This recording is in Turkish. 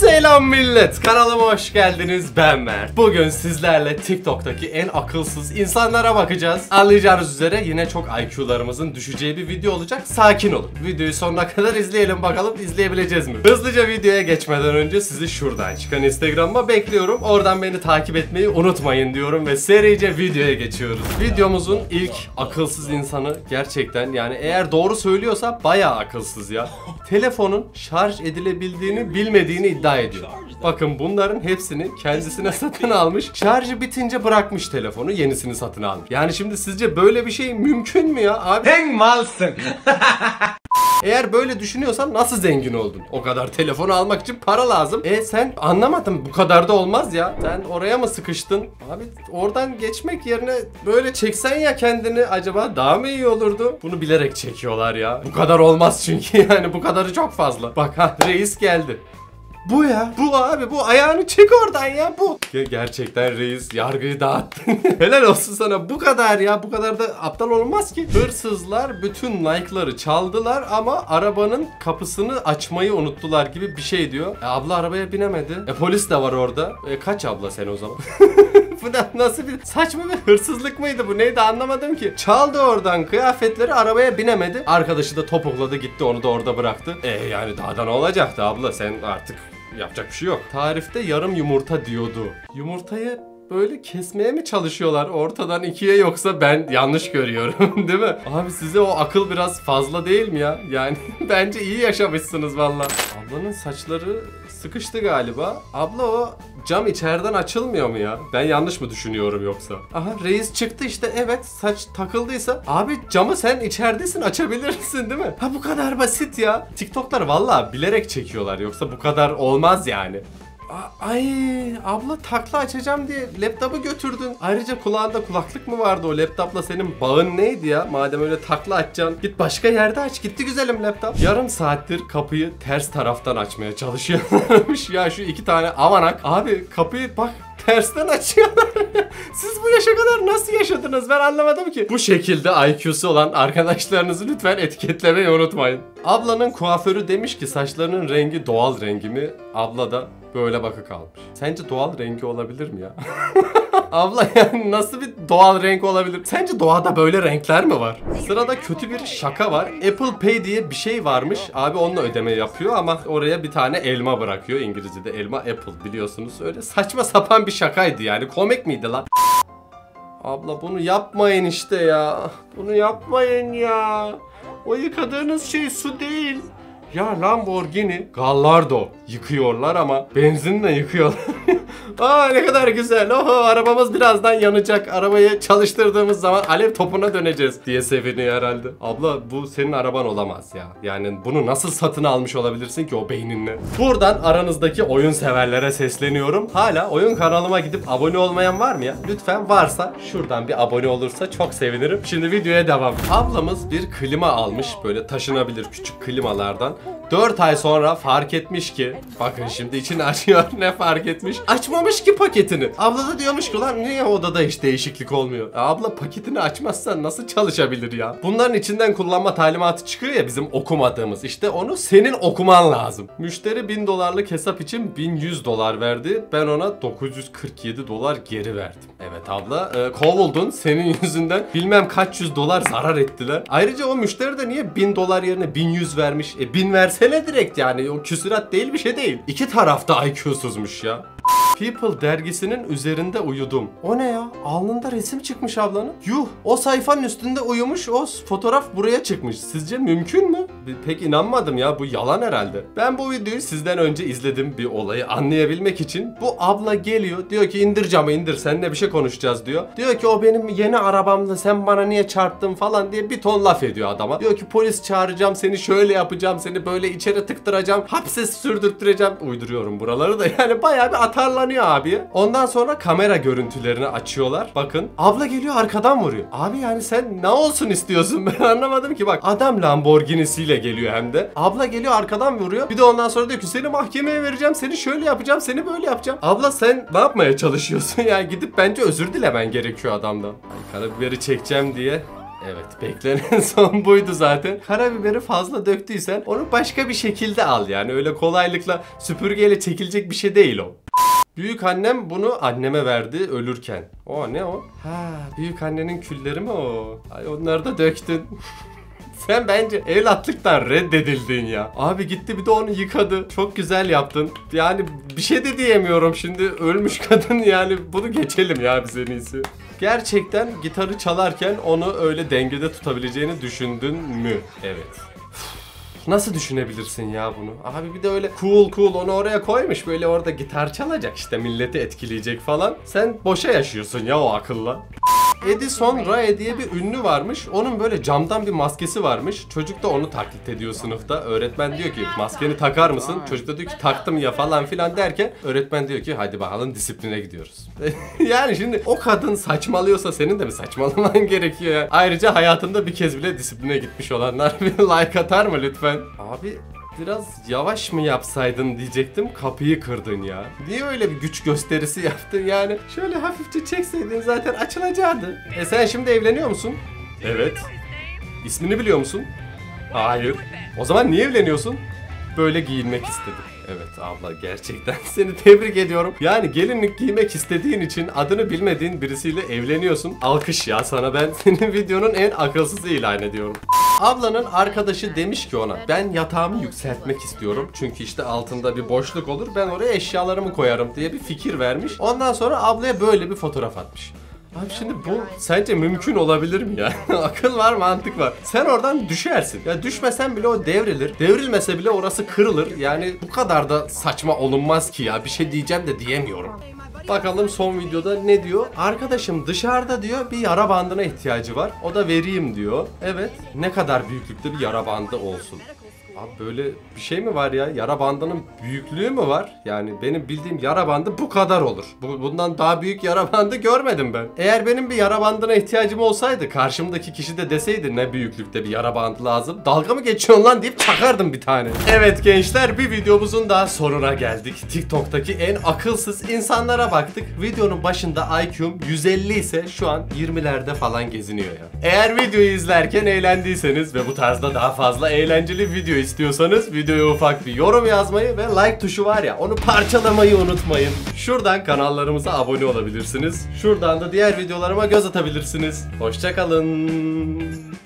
Selam millet, kanalıma hoş geldiniz. Ben Mert. Bugün sizlerle TikTok'taki en akılsız insanlara bakacağız. Anlayacağınız üzere yine çok IQ'larımızın düşeceği bir video olacak. Sakin olun. Videoyu sonuna kadar izleyelim, bakalım izleyebileceğiz mi? Hızlıca videoya geçmeden önce sizi şuradan çıkan Instagram'a bekliyorum. Oradan beni takip etmeyi unutmayın diyorum ve serice videoya geçiyoruz. Videomuzun ilk akılsız insanı gerçekten, yani eğer doğru söylüyorsa bayağı akılsız ya. Telefonun şarj edilebildiğini bilmediğini iddia ediyor. Bakın, bunların hepsini kendisine satın almış. Şarjı bitince bırakmış telefonu, yenisini satın almış. Yani şimdi sizce böyle bir şey mümkün mü ya abi? Sen malsın. Eğer böyle düşünüyorsan nasıl zengin oldun? O kadar telefonu almak için para lazım. Sen anlamadın, bu kadar da olmaz ya. Sen oraya mı sıkıştın? Abi oradan geçmek yerine böyle çeksen ya kendini, acaba daha mı iyi olurdu? Bunu bilerek çekiyorlar ya. Bu kadar olmaz çünkü, yani bu kadarı çok fazla. Bak ha, reis geldi. Bu ya, bu abi, bu ayağını çek oradan ya, bu. Gerçekten reis, yargıyı dağıttın. Helal olsun sana, bu kadar ya, bu kadar da aptal olmaz ki. Hırsızlar bütün like'ları çaldılar ama arabanın kapısını açmayı unuttular gibi bir şey diyor. Abla arabaya binemedi. Polis de var orada. Kaç abla sen o zaman? Bu nasıl bir saçma bir hırsızlık mıydı, bu neydi anlamadım ki. Çaldı oradan kıyafetleri, arabaya binemedi. Arkadaşı da topukladı gitti, onu da orada bıraktı. Yani daha da ne olacaktı abla, sen artık yapacak bir şey yok. Tarifte yarım yumurta diyordu. Yumurtayı böyle kesmeye mi çalışıyorlar ortadan ikiye, yoksa ben yanlış görüyorum değil mi? Abi size o akıl biraz fazla değil mi ya? Yani bence iyi yaşamışsınız valla. Ablanın saçları sıkıştı galiba. Abla o cam içeriden açılmıyor mu ya? Ben yanlış mı düşünüyorum yoksa? Aha reis çıktı işte, evet, saç takıldıysa. Abi camı sen içeridesin, açabilirsin değil mi? Ha bu kadar basit ya. TikTok'lar valla bilerek çekiyorlar, yoksa bu kadar olmaz yani. Ay abla, takla açacağım diye laptopu götürdün. Ayrıca kulağında kulaklık mı vardı, o laptopla senin bağın neydi ya? Madem öyle takla açacaksın, git başka yerde aç. Gitti güzelim laptop. Yarım saattir kapıyı ters taraftan açmaya çalışıyorlarmış. Ya şu iki tane avanak abi kapıyı bak tersten açıyorlar. Siz bu yaşa kadar nasıl yaşadınız, ben anlamadım ki. Bu şekilde IQ'su olan arkadaşlarınızı lütfen etiketlemeyi unutmayın. Ablanın kuaförü demiş ki saçlarının rengi doğal rengi mi? Abla da böyle bakı kalmış. Sence doğal rengi olabilir mi ya? Abla yani nasıl bir doğal renk olabilir? Sence doğada böyle renkler mi var? Sırada kötü bir şaka var. Apple Pay diye bir şey varmış. Abi onunla ödeme yapıyor ama oraya bir tane elma bırakıyor. İngilizce'de elma apple biliyorsunuz. Öyle saçma sapan bir şakaydı yani. Komik miydi lan? Abla bunu yapmayın işte ya. Bunu yapmayın ya. O yıkadığınız şey su değil. Ya Lamborghini Gallardo yıkıyorlar ama benzinle yıkıyorlar. Aa ne kadar güzel. Oho, arabamız birazdan yanacak. Arabayı çalıştırdığımız zaman alev topuna döneceğiz diye seviniyor herhalde. Abla bu senin araban olamaz ya. Yani bunu nasıl satın almış olabilirsin ki o beyninle? Buradan aranızdaki oyun severlere sesleniyorum. Hala oyun kanalıma gidip abone olmayan var mı ya? Lütfen varsa şuradan bir abone olursa çok sevinirim. Şimdi videoya devam. Ablamız bir klima almış. Böyle taşınabilir küçük klimalardan. 4 ay sonra fark etmiş ki, bakın şimdi içini açıyor, ne fark etmiş? Açmamış ki paketini. Abla da diyormuş ki lan niye odada hiç değişiklik olmuyor? Abla paketini açmazsan nasıl çalışabilir ya? Bunların içinden kullanma talimatı çıkıyor ya bizim okumadığımız, işte onu senin okuman lazım. Müşteri 1000 dolarlık hesap için 1100 dolar verdi, ben ona 947 dolar geri verdim. Evet abla kovuldun, senin yüzünden bilmem kaç yüz dolar zarar ettiler. Ayrıca o müşteri de niye 1000 dolar yerine 1100 vermiş? 1000 versene direkt, yani o küsurat değil, bir şey değil. İki tarafta IQ'suzmuş ya. People dergisinin üzerinde uyudum. O ne ya? Alnında resim çıkmış ablanın. Yuh! O sayfanın üstünde uyumuş, o fotoğraf buraya çıkmış. Sizce mümkün mü? Pek inanmadım ya, bu yalan herhalde. Ben bu videoyu sizden önce izledim, bir olayı anlayabilmek için. Bu abla geliyor, diyor ki indir camı indir, seninle bir şey konuşacağız diyor. Diyor ki o benim yeni arabamda, sen bana niye çarptın falan diye bir ton laf ediyor adama. Diyor ki polis çağıracağım, seni şöyle yapacağım, seni böyle içeri tıktıracağım, hapse sürdürtüreceğim. Uyduruyorum buraları da, yani bayağı bir atarlanıyor abi. Ondan sonra kamera görüntülerini açıyorlar. Bakın abla geliyor arkadan vuruyor. Abi yani sen ne olsun istiyorsun, ben anlamadım ki. Bak adam Lamborghini'siyle geliyor hem de. Abla geliyor arkadan vuruyor. Bir de ondan sonra diyor ki seni mahkemeye vereceğim, seni şöyle yapacağım, seni böyle yapacağım. Abla sen ne yapmaya çalışıyorsun? Yani gidip bence özür dilemen gerekiyor adamdan. Ay, karabiberi çekeceğim diye Evet, beklenen son buydu zaten. Karabiberi fazla döktüysen onu başka bir şekilde al yani. Öyle kolaylıkla süpürgeyle çekilecek bir şey değil o. Büyük annem bunu anneme verdi ölürken. O ne o? Ha, büyük annenin külleri mi o? Ay, onları da döktün. Sen bence evlatlıktan reddedildin ya. Abi gitti bir de onu yıkadı. Çok güzel yaptın. Yani bir şey de diyemiyorum şimdi. Ölmüş kadın yani, bunu geçelim ya biz en iyisi. Gerçekten gitarı çalarken onu öyle dengede tutabileceğini düşündün mü? Evet. Nasıl düşünebilirsin ya bunu? Abi bir de öyle cool onu oraya koymuş. Böyle orada gitar çalacak işte, milleti etkileyecek falan. Sen boşa yaşıyorsun ya o akılla. Edison Ray diye bir ünlü varmış. Onun böyle camdan bir maskesi varmış. Çocuk da onu taklit ediyor sınıfta. Öğretmen diyor ki maskeni takar mısın? Çocuk da diyor ki taktım ya falan filan derken öğretmen diyor ki hadi bakalım disipline gidiyoruz. Yani şimdi o kadın saçmalıyorsa senin de bir saçmalaman gerekiyor yani. Ayrıca hayatında bir kez bile disipline gitmiş olanlar bir like atar mı lütfen? Abi biraz yavaş mı yapsaydın diyecektim, kapıyı kırdın ya. Niye öyle bir güç gösterisi yaptın yani? Şöyle hafifçe çekseydin zaten açılacaktı. E sen şimdi evleniyor musun? Evet. İsmini biliyor musun? Hayır. O zaman niye evleniyorsun? Böyle giyinmek istedim. Evet abla, gerçekten seni tebrik ediyorum. Yani gelinlik giymek istediğin için adını bilmediğin birisiyle evleniyorsun. Alkış ya sana, ben senin videonun en akılsızı ilan ediyorum. Ablanın arkadaşı demiş ki ona, ben yatağımı yükseltmek istiyorum. Çünkü işte altında bir boşluk olur, ben oraya eşyalarımı koyarım diye bir fikir vermiş. Ondan sonra ablaya böyle bir fotoğraf atmış. Abi şimdi bu sence mümkün olabilir mi ya? Akıl var, mantık var. Sen oradan düşersin. Ya düşmesen bile o devrilir. Devrilmese bile orası kırılır. Yani bu kadar da saçma olunmaz ki ya. Bir şey diyeceğim de diyemiyorum. Bakalım son videoda ne diyor? Arkadaşım dışarıda diyor bir yara bandına ihtiyacı var. O da vereyim diyor. Evet. Ne kadar büyüklükte bir yara bandı olsun? Abi böyle bir şey mi var ya? Yara bandının büyüklüğü mü var? Yani benim bildiğim yara bandı bu kadar olur. Bundan daha büyük yara bandı görmedim ben. Eğer benim bir yara bandına ihtiyacım olsaydı, karşımdaki kişi de deseydi ne büyüklükte bir yara bandı lazım, dalga mı geçiyorsun lan deyip çakardım bir tane. Evet gençler, bir videomuzun daha sonuna geldik. TikTok'taki en akılsız insanlara baktık. Videonun başında IQ'm 150 ise şu an 20'lerde falan geziniyor ya. Eğer videoyu izlerken eğlendiyseniz ve bu tarzda daha fazla eğlenceli video istiyorsanız videoya ufak bir yorum yazmayı ve like tuşu var ya, onu parçalamayı unutmayın. Şuradan kanallarımıza abone olabilirsiniz. Şuradan da diğer videolarıma göz atabilirsiniz. Hoşça kalın.